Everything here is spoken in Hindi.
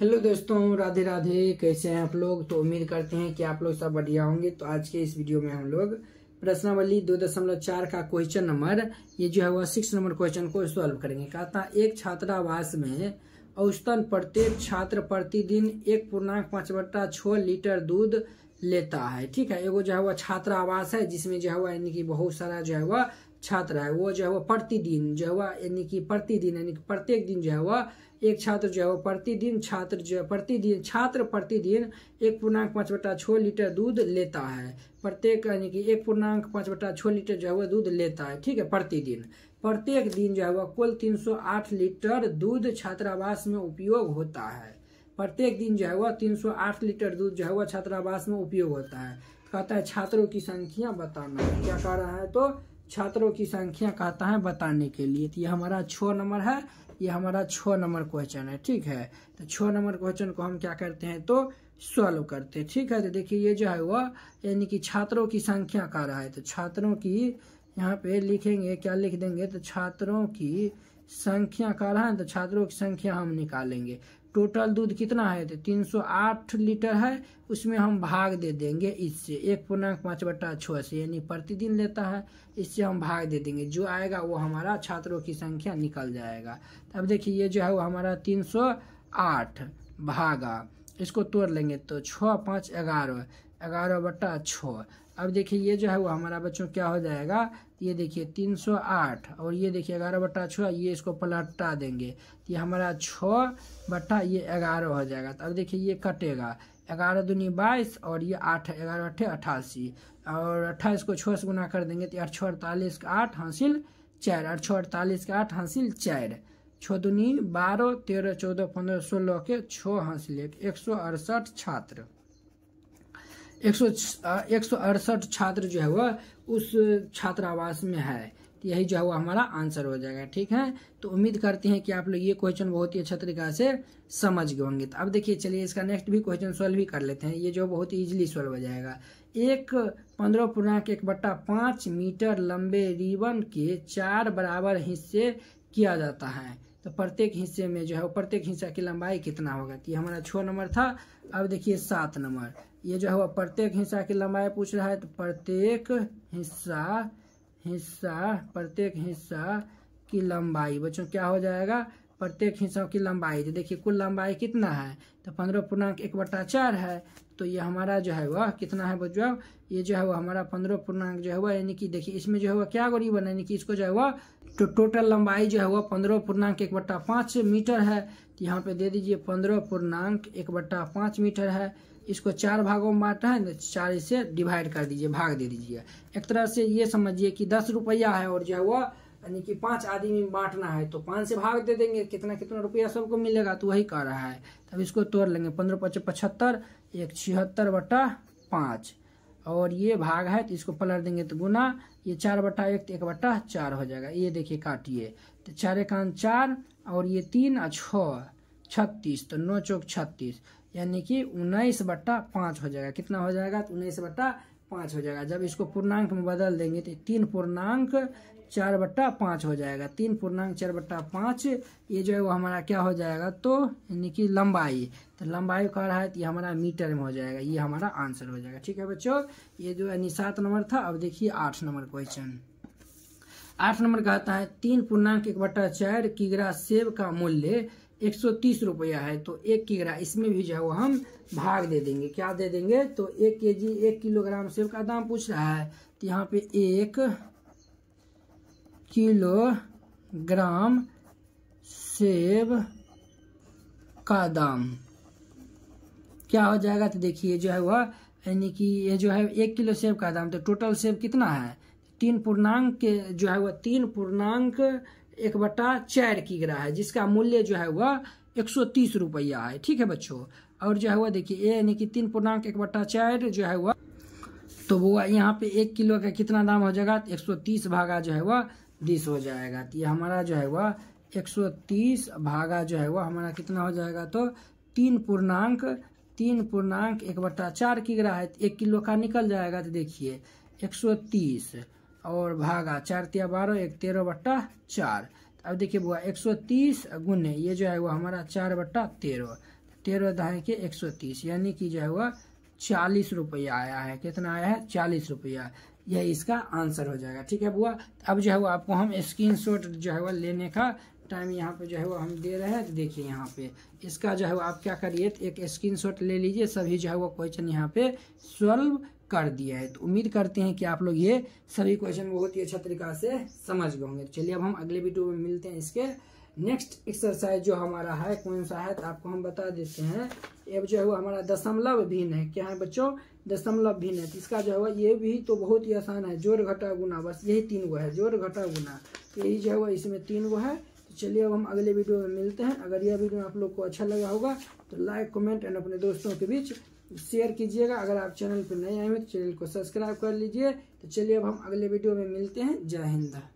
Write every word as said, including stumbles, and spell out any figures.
हेलो दोस्तों, राधे राधे। कैसे हैं आप लोग? तो उम्मीद करते हैं कि आप लोग सब बढ़िया होंगे। तो आज के इस वीडियो में हम लोग प्रश्नावली दो दशमलव चार का क्वेश्चन नंबर ये जो है वह सिक्स नंबर क्वेश्चन को सॉल्व करेंगे। कहा था एक छात्रावास में औसतन प्रत्येक छात्र प्रतिदिन एक पूर्णांक पाँच बट्टा छः लीटर दूध लेता है। ठीक है, एगो जो है वह छात्रावास है जिसमें जो है वह यानी कि बहुत सारा जो है वह छात्र है, वो जो है वह प्रतिदिन जो है वह यानी कि प्रतिदिन यानी कि प्रत्येक दिन जो है वह एक छात्र जो है वो प्रतिदिन छात्र जो है प्रतिदिन छात्र प्रतिदिन एक पूर्णांक पाँच बटा छः लीटर दूध लेता है। प्रत्येक यानी कि एक पूर्णांक पाँच बटा छः लीटर जो है वह दूध लेता है। ठीक है, प्रतिदिन प्रत्येक दिन जो है वह कुल तीन सौ आठ लीटर दूध छात्रावास में उपयोग होता है। प्रत्येक दिन जो है वह तीन सौ आठ लीटर दूध जो है वह छात्रावास में उपयोग होता है। कहता है छात्रों की संख्या बताना है। क्या कह रहा है? तो छात्रों की संख्या कहता है बताने के लिए। तो ये हमारा छः नंबर है, ये हमारा छः नंबर क्वेश्चन है। ठीक है, तो छः नंबर क्वेश्चन को हम क्या करते हैं तो सॉल्व करते हैं। ठीक है, तो देखिए ये जो है वह यानी कि छात्रों की संख्या कह रहा है। तो छात्रों की यहाँ पे लिखेंगे, क्या लिख देंगे तो छात्रों की संख्या कह रहा है, तो छात्रों की संख्या हम निकालेंगे। टोटल दूध कितना है तो तीन सौ आठ लीटर है, उसमें हम भाग दे देंगे इससे एक पूर्णांक पाँच बट्टा छः से, यानी प्रतिदिन लेता है, इससे हम भाग दे देंगे। जो आएगा वो हमारा छात्रों की संख्या निकल जाएगा। अब देखिए ये जो है वो हमारा तीन सौ आठ भागा, इसको तोड़ लेंगे तो छः पाँच ग्यारह, ग्यारह बट्टा छः। अब देखिए ये जो है वो हमारा बच्चों क्या हो जाएगा, ये देखिए तीन सौ आठ और ये देखिए ग्यारह बट्टा छः, ये इसको पलटा देंगे, ये हमारा छः बट्टा ये ग्यारह हो जाएगा। तो अब देखिए ये कटेगा, ग्यारह दूनी बाईस और ये आठ, ग्यारह अट्ठे अट्ठासी, और अट्ठाईस को छः से गुना कर देंगे तो अठ अड़तालीस का आठ हासिल चार, अठ अड़तालीस का आठ हासिल चार, छः दूनी बारह, तेरह चौदह पंद्रह सोलह के छः हासिल एक, एक सौ अड़सठ छात्र एक सौ एक सौ अड़सठ छात्र जो है वह उस छात्रावास में है। यही जो है वो हमारा आंसर हो जाएगा। ठीक है, तो उम्मीद करते हैं कि आप लोग ये क्वेश्चन बहुत ही अच्छा तरीका से समझ गए होंगे। तो अब देखिए चलिए इसका नेक्स्ट भी क्वेश्चन सॉल्व भी कर लेते हैं। ये जो बहुत इजीली सॉल्व हो जाएगा। एक पंद्रह पूर्णांक एक बट्टा पाँच मीटर लंबे रिबन के चार बराबर हिस्से किया जाता है, तो प्रत्येक हिस्से में जो है प्रत्येक हिस्सा की लंबाई कितना होगा। ये हमारा छः नंबर था। अब देखिए सात नंबर, ये जो है वह प्रत्येक हिस्सा की लंबाई पूछ रहा है। तो प्रत्येक हिस्सा हिस्सा प्रत्येक हिस्सा की लंबाई बच्चों क्या हो जाएगा, प्रत्येक हिस्सा की लंबाई। तो देखिए कुल लंबाई कितना है तो पंद्रह पूर्णांक एक बट्टा चार है, तो ये हमारा जो है वह कितना है बच्चों, ये जो है वह हमारा पंद्रह पूर्णांक जो है वह यानी कि देखिए इसमें जो है वह क्या गोरी बना, यानी कि इसको जो है वह तो टोटल लंबाई जो है वह पंद्रह पूर्णांक एक बट्टा पाँच मीटर है। तो यहाँ पे दे दीजिए पंद्रह पूर्णांक एक बट्टा पाँच मीटर है, इसको चार भागों में बांटा है, चार इससे डिवाइड कर दीजिए, भाग दे दीजिए। एक तरह से ये समझिए कि दस रुपया है और जो है वह यानी कि पाँच आदमी में बांटना है, तो पाँच से भाग दे देंगे, कितना कितना रुपया सबको मिलेगा। तो वही कह रहा है, तब इसको तोड़ लेंगे, पंद्रह पच्चीस पचहत्तर, एक छिहत्तर बटा पाँच, और ये भाग है तो इसको पलट देंगे तो गुना, ये चार बटा एक, एक बटा चार हो जाएगा। ये देखिए काटिए तो चार एकान चार और ये तीन और छः छत्तीस, तो नौ चौक छत्तीस यानी कि उन्नीस बट्टा पाँच हो जाएगा। कितना हो जाएगा तो उन्नीस बट्टा पाँच हो जाएगा। जब इसको पूर्णांक में बदल देंगे तो तीन पूर्णांक चार बट्टा पाँच हो जाएगा। तीन पूर्णांक चार बट्टा पाँच ये जो है वो हमारा क्या हो जाएगा तो यानी कि लंबाई, तो लंबाई कह रहा है तो ये हमारा मीटर में हो जाएगा। ये हमारा आंसर हो जाएगा। ठीक है बच्चों, ये जो यानी सात नंबर था। अब देखिए आठ नंबर क्वेश्चन। आठ नंबर कहता है तीन पूर्णांक एक बट्टा चार किग्रा सेब का मूल्य एक सौ तीस रुपया है, तो एक किग्रा इसमें भी जो है वो हम भाग दे देंगे। क्या दे देंगे तो एक केजी एक किलोग्राम सेब का दाम पूछ रहा है, तो यहाँ पे एक किलोग्राम सेब का दाम क्या हो जाएगा। तो देखिए जो है वह यानी कि ये जो है एक किलो सेब का दाम, तो टोटल सेब कितना है तीन पूर्णांक के जो है वह तीन पूर्णांक एक बट्टा चार किग्रा है, जिसका मूल्य जो है वह एक सौ तीस रुपया है। ठीक है बच्चों, और जो है वह देखिए ये यानी कि तीन पूर्णांक एक बट्टा चार जो है वह तो वो यहाँ पे एक किलो का कितना दाम हो जाएगा, एक सौ तीस भागा जो है वह बीस हो जाएगा। तो ये हमारा जो है वह एक सौ तीस भागा जो है वह हमारा कितना हो जाएगा तो तीन पूर्णांक तीन पूर्णांक एक बट्टा चार किग्रा है, एक किलो का निकल जाएगा। तो देखिए एक सौ तीस और भागा चार तिया बारह, एक तेरह बट्टा चार। अब देखिए बुआ एक सौ तीस गुने ये जो है वो हमारा चार बट्टा तेरह, तेरह दहाई के एक सौ तीस यानी कि जो है वह चालीस रुपया आया है। कितना आया है? चालीस रुपया। यह इसका आंसर हो जाएगा। ठीक है बुआ, अब जो है वो आपको हम स्क्रीनशॉट जो है वह लेने का टाइम यहाँ पे जो है वो हम दे रहे हैं। तो देखिए यहाँ पे इसका जो है वो आप क्या करिए, एक स्क्रीनशॉट ले लीजिए। सभी जो है वो क्वेश्चन यहाँ पे सॉल्व कर दिया है। तो उम्मीद करते हैं कि आप लोग ये सभी क्वेश्चन बहुत ही अच्छा तरीका से समझ गए होंगे। चलिए अब हम अगले वीडियो में मिलते हैं। इसके नेक्स्ट एक्सरसाइज जो हमारा है कौन सा है तो आपको हम बता देते हैं। अब जो है वो हमारा दशमलव भिन्न है। क्या है बच्चों? दशमलव भिन्न है। इसका जो है वो ये भी तो बहुत ही आसान है, जोड़ घटा गुना, बस यही तीन गो है, जोड़ घटा गुना, यही जो है वो इसमें तीन गो है। चलिए अब हम अगले वीडियो में मिलते हैं। अगर यह वीडियो आप लोग को अच्छा लगा होगा तो लाइक कमेंट एंड अपने दोस्तों के बीच शेयर कीजिएगा। अगर आप चैनल पर नए आए हैं तो चैनल को सब्सक्राइब कर लीजिए। तो चलिए अब हम अगले वीडियो में मिलते हैं। जय हिंद।